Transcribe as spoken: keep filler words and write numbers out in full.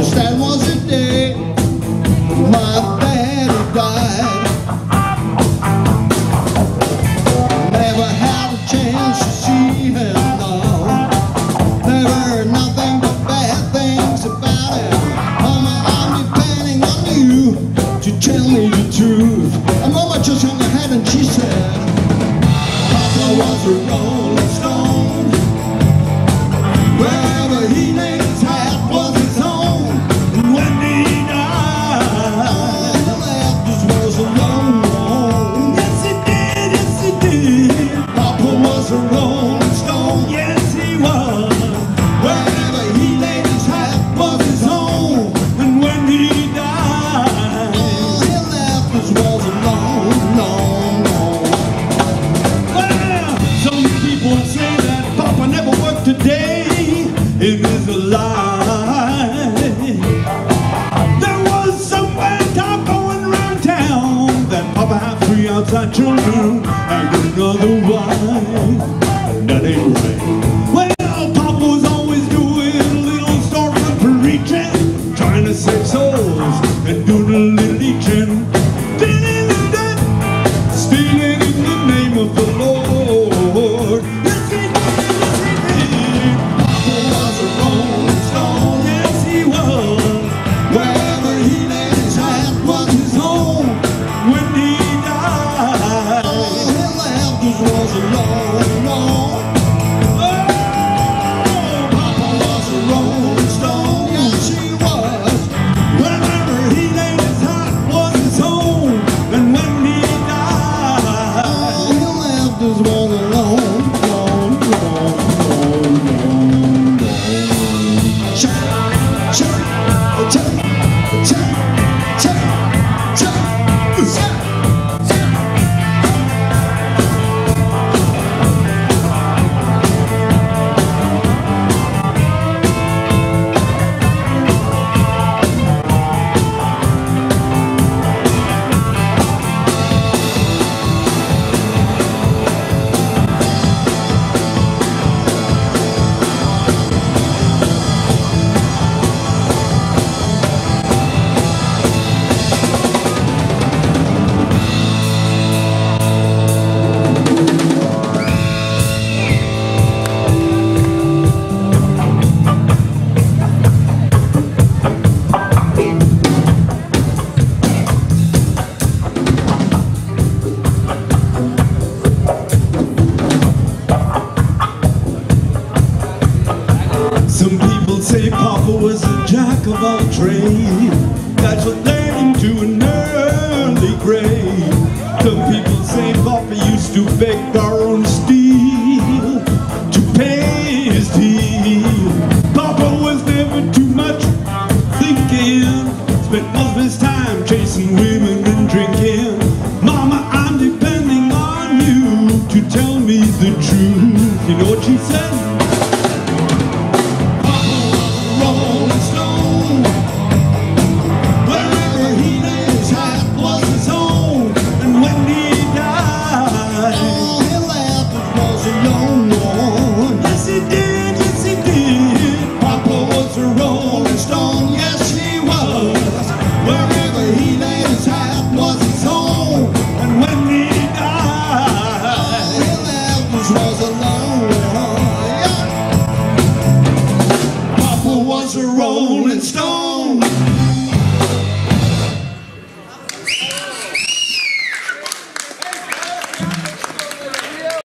'Cause that was the day my daddy died. Never had a chance to see him now. There were nothing but bad things about him. Mama, I'm depending on you to tell me the truth. And Mama just hung her head and she said, Papa was a rolling stone. Wherever he lay, his hat was his own. And when he died, he left this world alone. Yes, he did, yes, he did. Papa was a rolling stone, yes, he was. Wherever he lay, his hat was his own. And when he died, he left this world alone, alone, alone. Well, some people say that Papa never worked a day. It is a lie. There was some bad talk going round town that Papa had three outside children and another wife. That ain't right. Well, Papa was always doing little stories and preaching, trying to save souls and do the little leeching, stealing in the name of the Lord. Yes, he was a jack of all trades. That's what led him to an early grave. Some people say Papa used to beg, borrow, and steal to pay his deal. Papa was never too much thinking. Spent most of his time chasing women and drinking. Mama, I'm depending on you to tell me the truth. You know what she said?